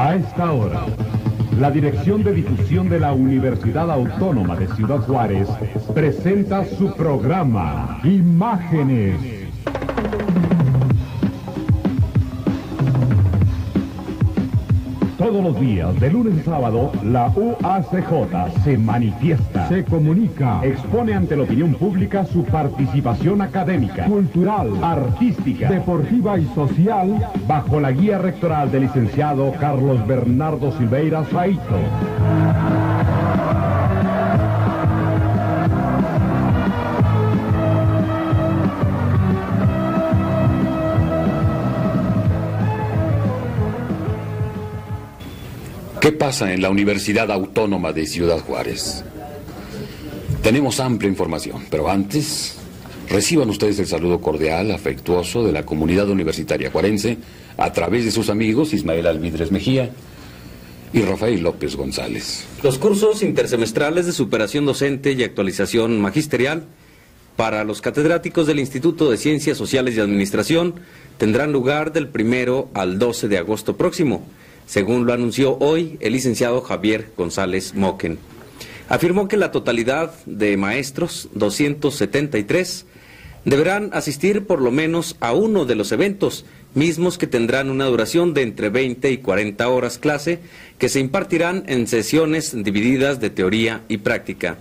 A esta hora, la Dirección de Difusión de la Universidad Autónoma de Ciudad Juárez presenta su programa Imágenes. Todos los días, de lunes a sábado, la UACJ se manifiesta, se comunica, expone ante la opinión pública su participación académica, cultural, artística, deportiva y social, bajo la guía rectoral del licenciado Carlos Bernardo Silveira Saito. ¿Qué pasa en la Universidad Autónoma de Ciudad Juárez? Tenemos amplia información, pero antes, reciban ustedes el saludo cordial, afectuoso de la comunidad universitaria juarense a través de sus amigos Ismael Alvídrez Mejía y Rafael López González. Los cursos intersemestrales de superación docente y actualización magisterial para los catedráticos del Instituto de Ciencias Sociales y Administración tendrán lugar del 1 al 12 de agosto próximo. Según lo anunció hoy el licenciado Javier González Moquen. Afirmó que la totalidad de maestros, 273, deberán asistir por lo menos a uno de los eventos, mismos que tendrán una duración de entre 20 y 40 horas clase, que se impartirán en sesiones divididas de teoría y práctica.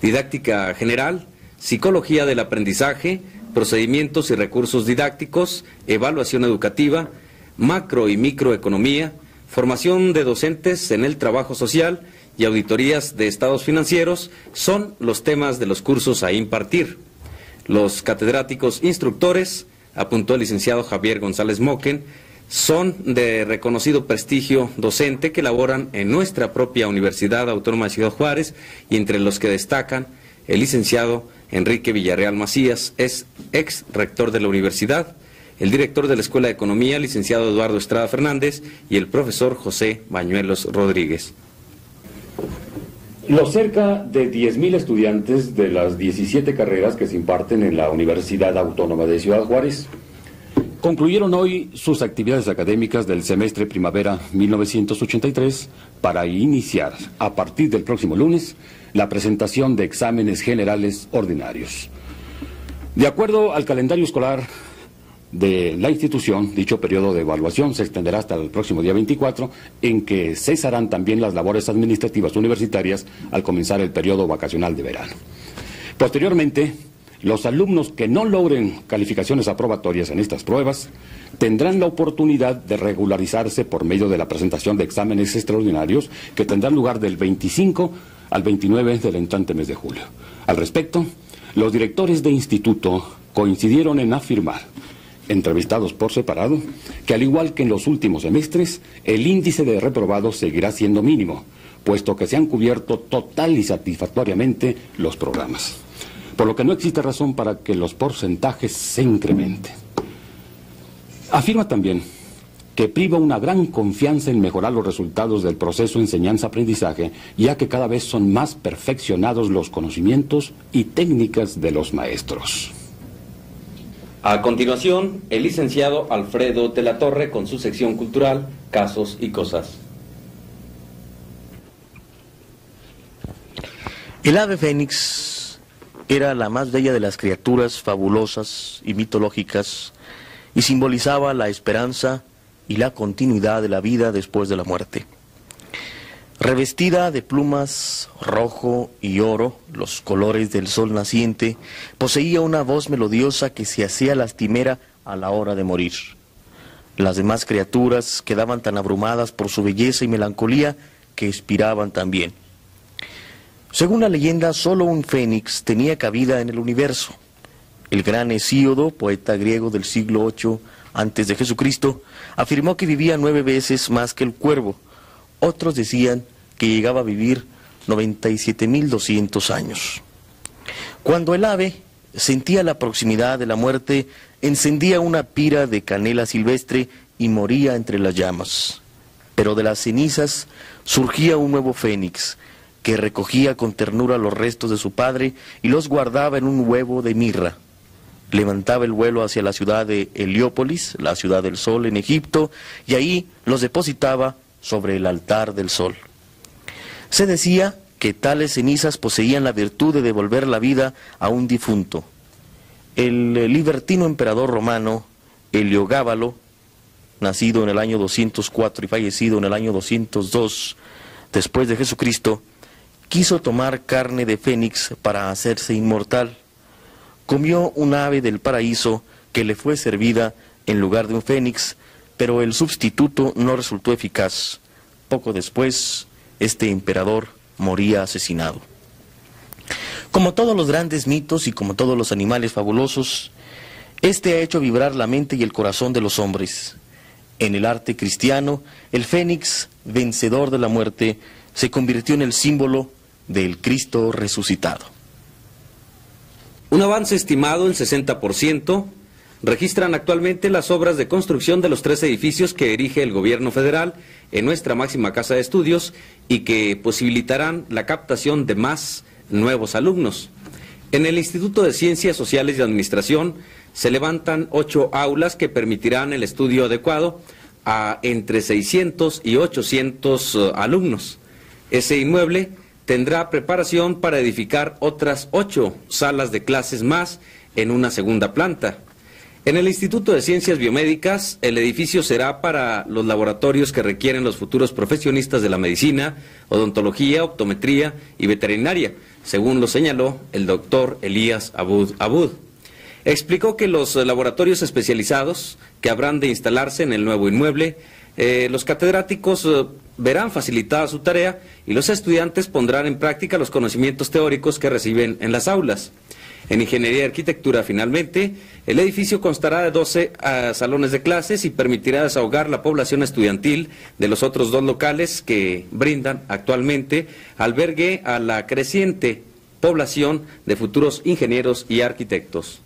Didáctica general, psicología del aprendizaje, procedimientos y recursos didácticos, evaluación educativa, macro y microeconomía, formación de docentes en el trabajo social y auditorías de estados financieros son los temas de los cursos a impartir. Los catedráticos instructores, apuntó el licenciado Javier González Moquen, son de reconocido prestigio docente que laboran en nuestra propia Universidad Autónoma de Ciudad Juárez y entre los que destacan el licenciado Enrique Villarreal Macías, es ex rector de la universidad, el director de la Escuela de Economía, licenciado Eduardo Estrada Fernández, y el profesor José Bañuelos Rodríguez. Los cerca de 10,000 estudiantes de las 17 carreras que se imparten en la Universidad Autónoma de Ciudad Juárez concluyeron hoy sus actividades académicas del semestre primavera 1983 para iniciar, a partir del próximo lunes, la presentación de exámenes generales ordinarios. De acuerdo al calendario escolar de la institución, dicho periodo de evaluación se extenderá hasta el próximo día 24, en que cesarán también las labores administrativas universitarias al comenzar el periodo vacacional de verano. Posteriormente, los alumnos que no logren calificaciones aprobatorias en estas pruebas tendrán la oportunidad de regularizarse por medio de la presentación de exámenes extraordinarios que tendrán lugar del 25 al 29 del entrante mes de julio. Al respecto, los directores de instituto coincidieron en afirmar, entrevistados por separado, que al igual que en los últimos semestres, el índice de reprobados seguirá siendo mínimo, puesto que se han cubierto total y satisfactoriamente los programas, por lo que no existe razón para que los porcentajes se incrementen. Afirma también que priva una gran confianza en mejorar los resultados del proceso enseñanza-aprendizaje, ya que cada vez son más perfeccionados los conocimientos y técnicas de los maestros. A continuación, el licenciado Alfredo de la Torre con su sección cultural, Casos y Cosas. El ave fénix era la más bella de las criaturas fabulosas y mitológicas y simbolizaba la esperanza y la continuidad de la vida después de la muerte. Revestida de plumas rojo y oro, los colores del sol naciente, poseía una voz melodiosa que se hacía lastimera a la hora de morir. Las demás criaturas quedaban tan abrumadas por su belleza y melancolía que expiraban también. Según la leyenda, solo un fénix tenía cabida en el universo. El gran Hesíodo, poeta griego del siglo VIII antes de Jesucristo, afirmó que vivía 9 veces más que el cuervo. Otros decían que llegaba a vivir 97,200 años. Cuando el ave sentía la proximidad de la muerte, encendía una pira de canela silvestre y moría entre las llamas. Pero de las cenizas surgía un nuevo fénix, que recogía con ternura los restos de su padre y los guardaba en un huevo de mirra. Levantaba el vuelo hacia la ciudad de Heliópolis, la ciudad del sol en Egipto, y ahí los depositaba sobre el altar del sol. Se decía que tales cenizas poseían la virtud de devolver la vida a un difunto. El libertino emperador romano Heliogábalo, nacido en el año 204 y fallecido en el año 202 después de Jesucristo, quiso tomar carne de fénix para hacerse inmortal. Comió un ave del paraíso que le fue servida en lugar de un fénix, pero el sustituto no resultó eficaz. Poco después, este emperador moría asesinado. Como todos los grandes mitos y como todos los animales fabulosos, este ha hecho vibrar la mente y el corazón de los hombres. En el arte cristiano, el fénix, vencedor de la muerte, se convirtió en el símbolo del Cristo resucitado. Un avance estimado en 60% registran actualmente las obras de construcción de los 3 edificios que erige el gobierno federal en nuestra máxima casa de estudios y que posibilitarán la captación de más nuevos alumnos. En el Instituto de Ciencias Sociales y Administración se levantan 8 aulas que permitirán el estudio adecuado a entre 600 y 800 alumnos. Ese inmueble tendrá preparación para edificar otras 8 salas de clases más en una segunda planta. En el Instituto de Ciencias Biomédicas, el edificio será para los laboratorios que requieren los futuros profesionistas de la medicina, odontología, optometría y veterinaria, según lo señaló el doctor Elías Abud Abud. Explicó que los laboratorios especializados que habrán de instalarse en el nuevo inmueble, los catedráticos verán facilitada su tarea y los estudiantes pondrán en práctica los conocimientos teóricos que reciben en las aulas. En Ingeniería y Arquitectura, finalmente, el edificio constará de 12 salones de clases y permitirá desahogar la población estudiantil de los otros 2 locales que brindan actualmente albergue a la creciente población de futuros ingenieros y arquitectos.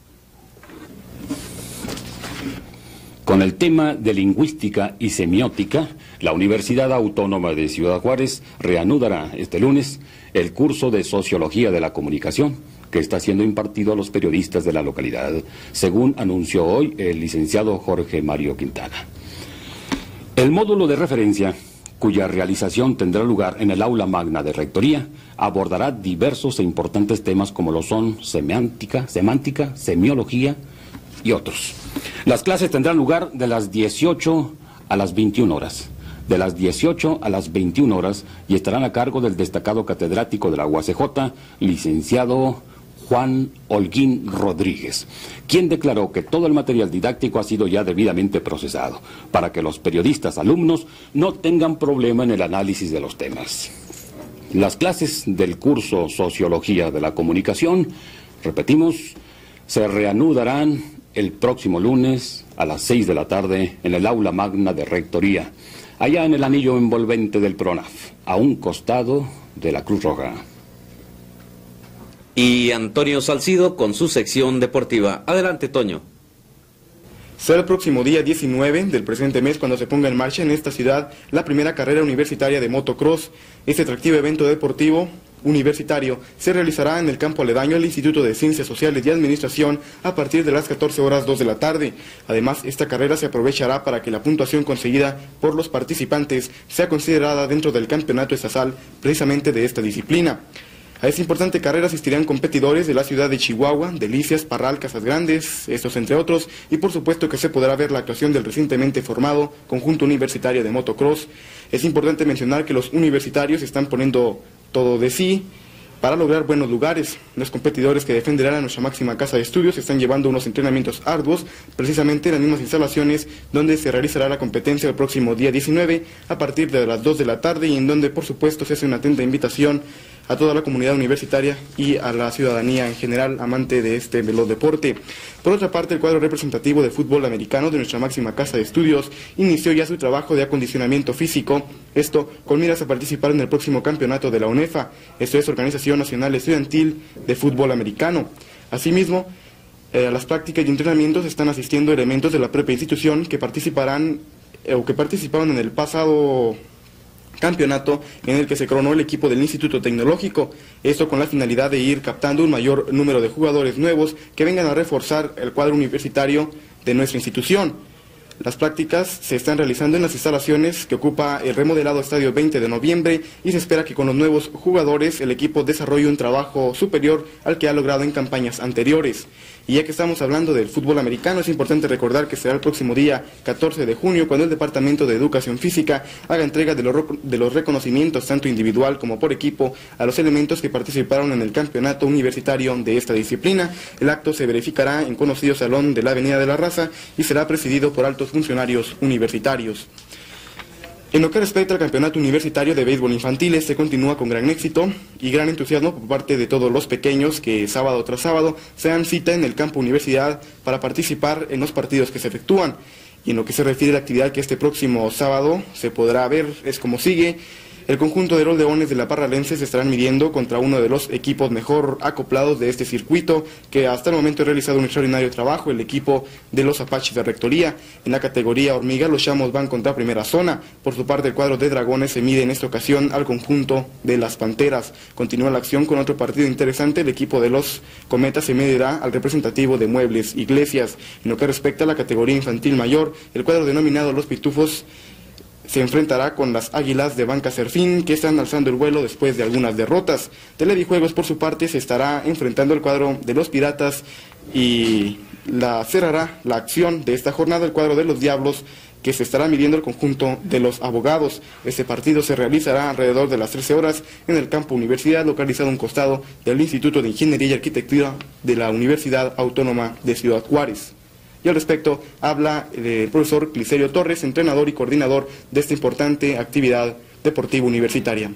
Con el tema de lingüística y semiótica, la Universidad Autónoma de Ciudad Juárez reanudará este lunes el curso de Sociología de la Comunicación que está siendo impartido a los periodistas de la localidad, según anunció hoy el licenciado Jorge Mario Quintana. El módulo de referencia, cuya realización tendrá lugar en el aula magna de Rectoría, abordará diversos e importantes temas como lo son semántica, semiología y otros. Las clases tendrán lugar de las 18 a las 21 horas. De las 18 a las 21 horas y estarán a cargo del destacado catedrático de la UACJ, licenciado Juan Olguín Rodríguez, quien declaró que todo el material didáctico ha sido ya debidamente procesado, para que los periodistas alumnos no tengan problema en el análisis de los temas. Las clases del curso Sociología de la Comunicación, repetimos, se reanudarán el próximo lunes a las 6 de la tarde en el aula magna de Rectoría, allá en el anillo envolvente del PRONAF, a un costado de la Cruz Roja. Y Antonio Salcido con su sección deportiva. Adelante, Toño. Será el próximo día 19 del presente mes cuando se ponga en marcha en esta ciudad la primera carrera universitaria de motocross. Este atractivo evento deportivo universitario se realizará en el campo aledaño al Instituto de Ciencias Sociales y Administración a partir de las 14:02 de la tarde. Además, esta carrera se aprovechará para que la puntuación conseguida por los participantes sea considerada dentro del campeonato estatal precisamente de esta disciplina. A esta importante carrera asistirán competidores de la ciudad de Chihuahua, Delicias, Parral, Casas Grandes, estos entre otros, y por supuesto que se podrá ver la actuación del recientemente formado conjunto universitario de motocross. Es importante mencionar que los universitarios están poniendo todo de sí para lograr buenos lugares. Los competidores que defenderán a nuestra máxima casa de estudios están llevando unos entrenamientos arduos, precisamente en las mismas instalaciones donde se realizará la competencia el próximo día 19 a partir de las 2 de la tarde y en donde por supuesto se hace una atenta invitación a toda la comunidad universitaria y a la ciudadanía en general amante de este veloz deporte. Por otra parte, el cuadro representativo de fútbol americano de nuestra máxima casa de estudios inició ya su trabajo de acondicionamiento físico, esto con miras a participar en el próximo campeonato de la Unefa, esto es Organización Nacional Estudiantil de Fútbol Americano. Asimismo, a las prácticas y entrenamientos están asistiendo elementos de la propia institución que participarán o que participaron en el pasado campeonato en el que se coronó el equipo del Instituto Tecnológico, esto con la finalidad de ir captando un mayor número de jugadores nuevos que vengan a reforzar el cuadro universitario de nuestra institución. Las prácticas se están realizando en las instalaciones que ocupa el remodelado Estadio 20 de noviembre y se espera que con los nuevos jugadores el equipo desarrolle un trabajo superior al que ha logrado en campañas anteriores. Y ya que estamos hablando del fútbol americano, es importante recordar que será el próximo día 14 de junio cuando el Departamento de Educación Física haga entrega de los reconocimientos tanto individual como por equipo a los elementos que participaron en el campeonato universitario de esta disciplina. El acto se verificará en conocido salón de la Avenida de la Raza y será presidido por altos funcionarios universitarios. En lo que respecta al campeonato universitario de béisbol infantil, este continúa con gran éxito y gran entusiasmo por parte de todos los pequeños que sábado tras sábado se dan cita en el campo universidad para participar en los partidos que se efectúan. Y en lo que se refiere a la actividad que este próximo sábado se podrá ver es como sigue. El conjunto de los Leones de la Parralense se estarán midiendo contra uno de los equipos mejor acoplados de este circuito, que hasta el momento ha realizado un extraordinario trabajo, el equipo de los Apaches de Rectoría. En la categoría hormiga, los Chamos van contra primera zona. Por su parte, el cuadro de Dragones se mide en esta ocasión al conjunto de las Panteras. Continúa la acción con otro partido interesante, el equipo de los Cometas se medirá al representativo de Muebles Iglesias. En lo que respecta a la categoría infantil mayor, el cuadro denominado los Pitufos se enfrentará con las Águilas de Banca Serfín, que están alzando el vuelo después de algunas derrotas. Televijuegos, por su parte, se estará enfrentando al cuadro de los Piratas y cerrará la acción de esta jornada el cuadro de los Diablos, que se estará midiendo el conjunto de los Abogados. Este partido se realizará alrededor de las 13 horas en el campo universidad, localizado a un costado del Instituto de Ingeniería y Arquitectura de la Universidad Autónoma de Ciudad Juárez. Y al respecto habla el profesor Clicerio Torres, entrenador y coordinador de esta importante actividad deportiva universitaria.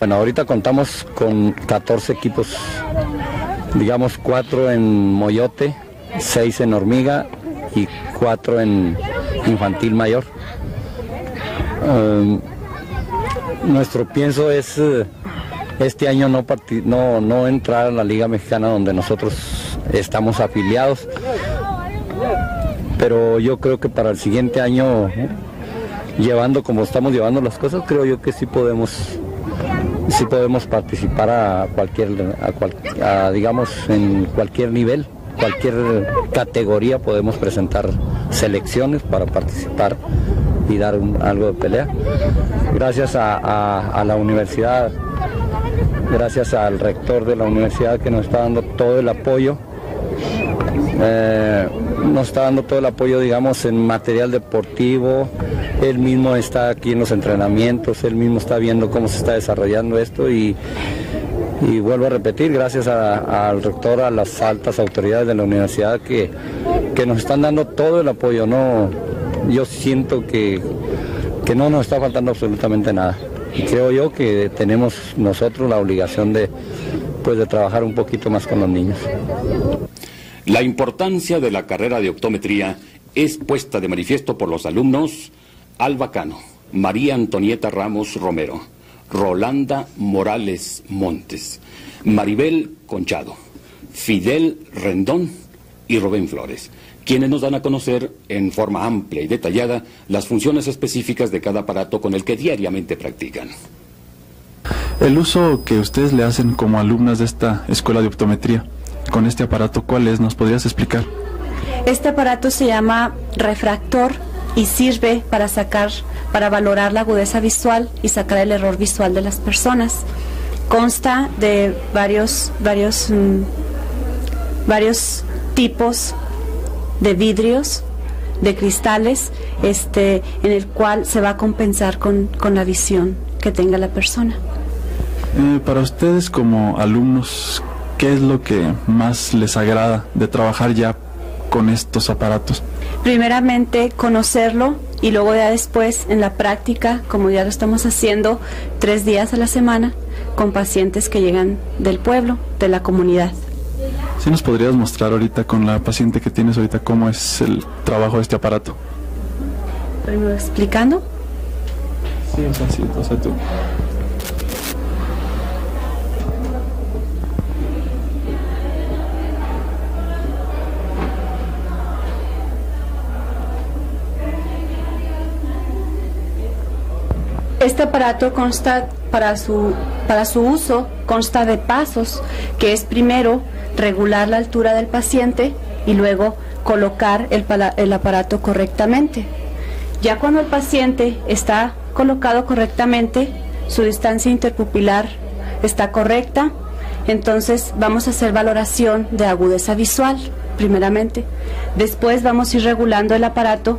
Bueno, ahorita contamos con 14 equipos, digamos 4 en Moyote, 6 en Hormiga y 4 en Infantil Mayor. Nuestro pienso es este año no entrar a la Liga Mexicana donde nosotros estamos afiliados, pero yo creo que para el siguiente año, llevando como estamos llevando las cosas, creo yo que sí podemos participar digamos, en cualquier nivel, cualquier categoría podemos presentar selecciones para participar y dar algo de pelea. Gracias a la universidad, gracias al rector de la universidad que nos está dando todo el apoyo. Nos está dando todo el apoyo, digamos, en material deportivo. Él mismo está aquí en los entrenamientos, él mismo está viendo cómo se está desarrollando esto y vuelvo a repetir, gracias al rector, a las altas autoridades de la universidad que nos están dando todo el apoyo. No, yo siento que no nos está faltando absolutamente nada. Y creo yo que tenemos nosotros la obligación de trabajar un poquito más con los niños. La importancia de la carrera de optometría es puesta de manifiesto por los alumnos Alba Cano, María Antonieta Ramos Romero, Rolanda Morales Montes, Maribel Conchado, Fidel Rendón y Rubén Flores, quienes nos dan a conocer en forma amplia y detallada las funciones específicas de cada aparato con el que diariamente practican. El uso que ustedes le hacen como alumnas de esta escuela de optometría con este aparato, ¿cuál es? ¿Nos podrías explicar? Este aparato se llama refractor y sirve para valorar la agudeza visual y sacar el error visual de las personas. Consta de varios tipos de vidrios, de cristales, en el cual se va a compensar con la visión que tenga la persona. Para ustedes como alumnos, ¿qué es lo que más les agrada de trabajar ya con estos aparatos? Primeramente, conocerlo y luego ya después, en la práctica, como ya lo estamos haciendo 3 días a la semana, con pacientes que llegan del pueblo, de la comunidad. ¿Sí nos podrías mostrar ahorita con la paciente que tienes ahorita cómo es el trabajo de este aparato? ¿Primero explicando? Sí, o sea tú. Este aparato consta, para su uso, consta de pasos, que es primero regular la altura del paciente y luego colocar el aparato correctamente. Ya cuando el paciente está colocado correctamente, su distancia interpupilar está correcta, entonces vamos a hacer valoración de agudeza visual, primeramente. Después vamos a ir regulando el aparato,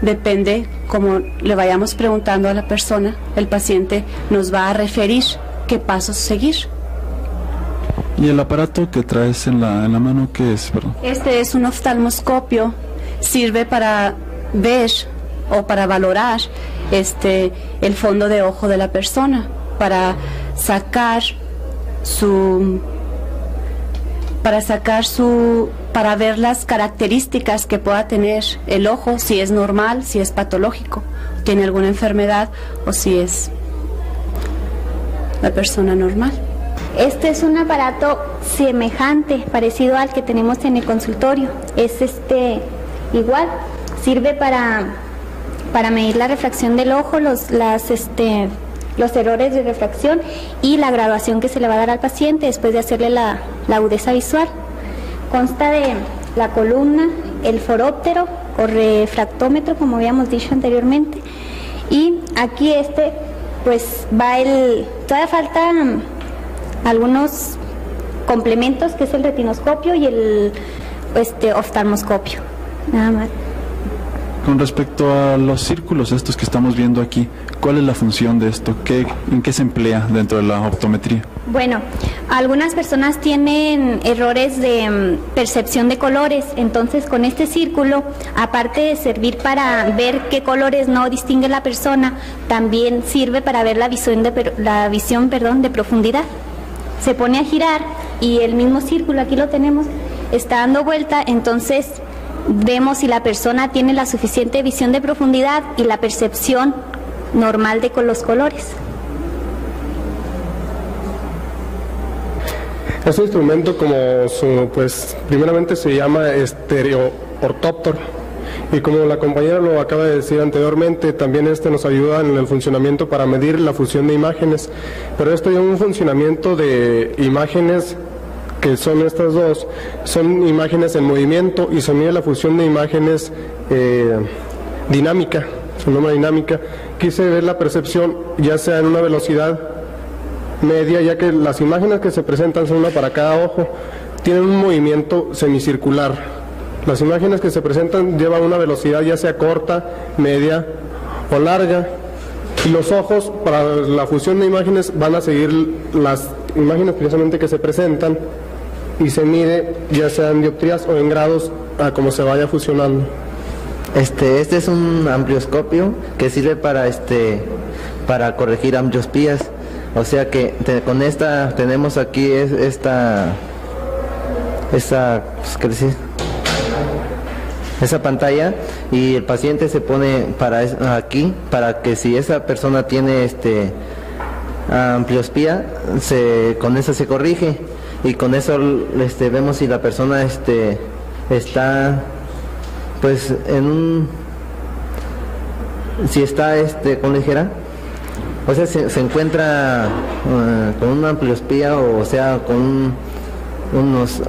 depende como le vayamos preguntando a la persona, el paciente nos va a referir qué pasos seguir. ¿Y el aparato que traes en la mano qué es, perdón? Este es un oftalmoscopio, sirve para ver o para valorar el fondo de ojo de la persona, para ver las características que pueda tener el ojo, si es normal, si es patológico, tiene alguna enfermedad o si es la persona normal. Este es un aparato semejante, parecido al que tenemos en el consultorio. Es igual, sirve para medir la refracción del ojo, los errores de refracción y la graduación que se le va a dar al paciente después de hacerle la agudeza visual. Consta de la columna, el foróptero o refractómetro, como habíamos dicho anteriormente, y aquí pues va todavía falta algunos complementos, que es el retinoscopio y el oftalmoscopio, nada más. Con respecto a los círculos estos que estamos viendo aquí, ¿cuál es la función de esto? ¿En qué se emplea dentro de la optometría? Bueno, algunas personas tienen errores de percepción de colores, entonces con este círculo, aparte de servir para ver qué colores no distingue la persona, también sirve para ver la visión de profundidad. Se pone a girar y el mismo círculo, aquí lo tenemos, está dando vuelta, entonces vemos si la persona tiene la suficiente visión de profundidad y la percepción normal de los colores. Este instrumento, como primeramente se llama estereoortóptor, y como la compañera lo acaba de decir anteriormente, también nos ayuda en el funcionamiento para medir la fusión de imágenes, pero esto es un funcionamiento de imágenes que son estas dos, son imágenes en movimiento y se mide la fusión de imágenes dinámica, su nombre dinámica. Quise ver la percepción ya sea en una velocidad media, ya que las imágenes que se presentan son una para cada ojo, tienen un movimiento semicircular. Las imágenes que se presentan llevan una velocidad ya sea corta, media o larga. Y los ojos, para la fusión de imágenes, van a seguir las imágenes precisamente que se presentan y se mide ya sea en dioptrías o en grados a como se vaya fusionando. Este es un amblioscopio que sirve para corregir ambliospías, o sea que con esta tenemos aquí esa pantalla, y el paciente se pone aquí para que si esa persona tiene ambliospía, con esa se corrige, y con eso vemos si la persona está pues si está con ligera, o sea, se encuentra con una ambliospía, o sea, con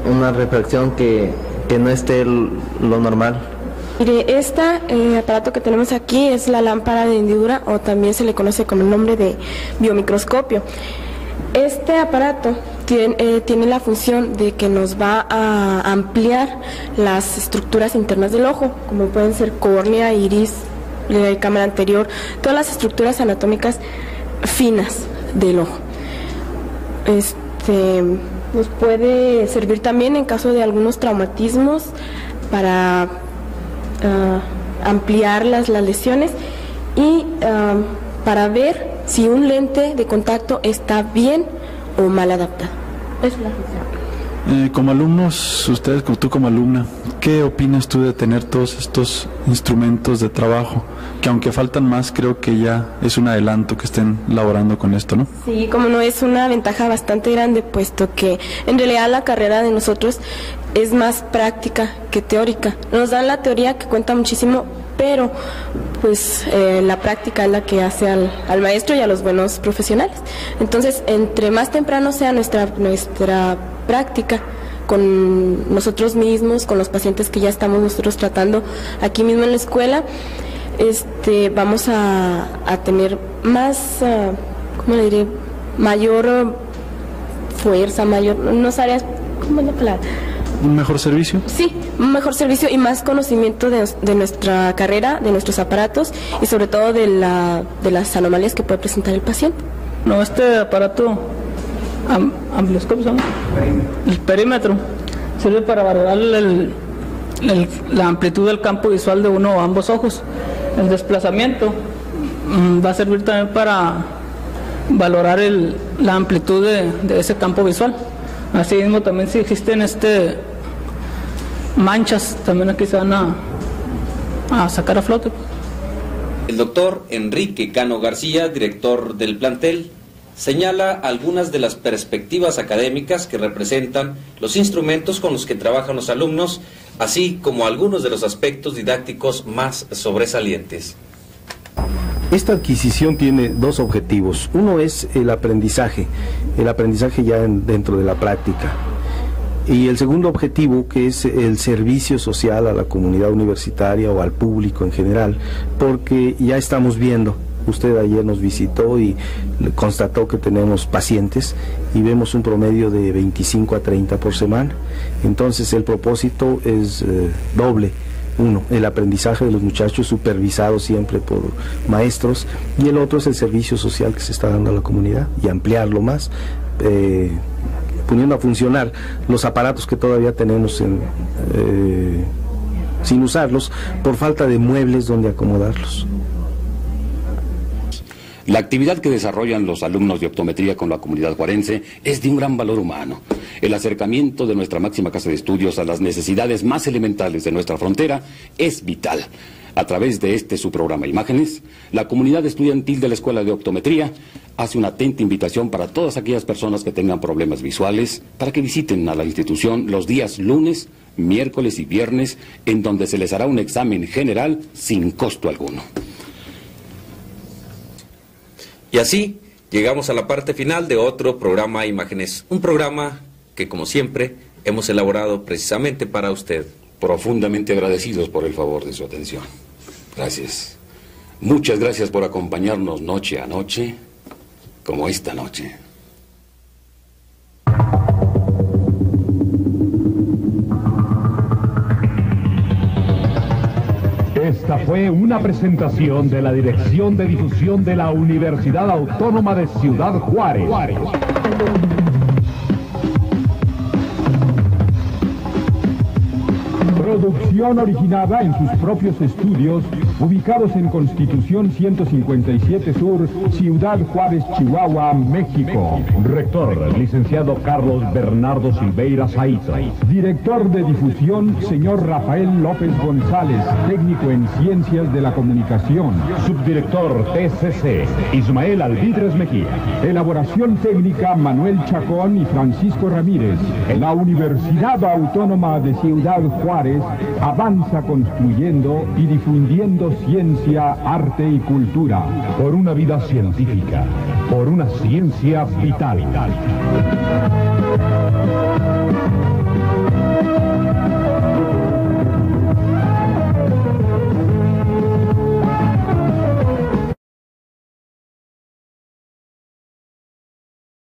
una refracción que no esté lo normal. Mire, este aparato que tenemos aquí es la lámpara de hendidura, o también se le conoce con el nombre de biomicroscopio. Este aparato tiene la función de que nos va a ampliar las estructuras internas del ojo, como pueden ser córnea, iris, la cámara anterior, todas las estructuras anatómicas finas del ojo. Nos puede servir también en caso de algunos traumatismos para ampliar las lesiones y para ver si un lente de contacto está bien o mal adaptado. Eso es la función. Como alumnos, ustedes, tú como alumna, ¿qué opinas tú de tener todos estos instrumentos de trabajo? Que aunque faltan más, creo que ya es un adelanto que estén laborando con esto, ¿no? Sí, como no, es una ventaja bastante grande, puesto que en realidad la carrera de nosotros es más práctica que teórica. Nos dan la teoría, que cuenta muchísimo, pero pues la práctica es la que hace al maestro y a los buenos profesionales. Entonces, entre más temprano sea nuestra práctica, con nosotros mismos, con los pacientes que ya estamos nosotros tratando aquí mismo en la escuela, vamos a tener más, ¿cómo le diré?, mayor fuerza, mayor, unas áreas, ¿cómo es la palabra?, ¿un mejor servicio? Sí, un mejor servicio y más conocimiento de nuestra carrera, de nuestros aparatos y sobre todo de las anomalías que puede presentar el paciente. No, este aparato amblioscopio, ¿sabes? El perímetro sirve para valorar la amplitud del campo visual de uno o ambos ojos. El desplazamiento va a servir también para valorar la amplitud de ese campo visual. Asimismo, también si existen manchas, también aquí se van a sacar a flote. El doctor Enrique Cano García, director del plantel, señala algunas de las perspectivas académicas que representan los instrumentos con los que trabajan los alumnos, así como algunos de los aspectos didácticos más sobresalientes. Esta adquisición tiene dos objetivos. Uno es el aprendizaje ya dentro de la práctica. Y el segundo objetivo, que es el servicio social a la comunidad universitaria o al público en general, porque ya estamos viendo, usted ayer nos visitó y constató que tenemos pacientes y vemos un promedio de 25 a 30 por semana. Entonces el propósito es doble. Uno, el aprendizaje de los muchachos supervisado siempre por maestros, y el otro es el servicio social que se está dando a la comunidad y ampliarlo más, poniendo a funcionar los aparatos que todavía tenemos sin usarlos por falta de muebles donde acomodarlos. La actividad que desarrollan los alumnos de optometría con la comunidad juarense es de un gran valor humano. El acercamiento de nuestra máxima casa de estudios a las necesidades más elementales de nuestra frontera es vital. A través de su programa Imágenes, la comunidad estudiantil de la Escuela de Optometría hace una atenta invitación para todas aquellas personas que tengan problemas visuales para que visiten a la institución los días lunes, miércoles y viernes, en donde se les hará un examen general sin costo alguno. Y así llegamos a la parte final de otro programa Imágenes, un programa que, como siempre, hemos elaborado precisamente para usted. Profundamente agradecidos por el favor de su atención. Gracias. Muchas gracias por acompañarnos noche a noche, como esta noche. Esta fue una presentación de la Dirección de Difusión de la Universidad Autónoma de Ciudad Juárez. Producción originada en sus propios estudios, ubicados en Constitución 157 Sur, Ciudad Juárez, Chihuahua, México. Rector, licenciado Carlos Bernardo Silveira Saito. Director de difusión, señor Rafael López González, técnico en Ciencias de la Comunicación. Subdirector TCC, Ismael Alvídrez Mejía. Elaboración técnica, Manuel Chacón y Francisco Ramírez. La Universidad Autónoma de Ciudad Juárez avanza construyendo y difundiendo ciencia, arte y cultura. Por una vida científica, por una ciencia vital.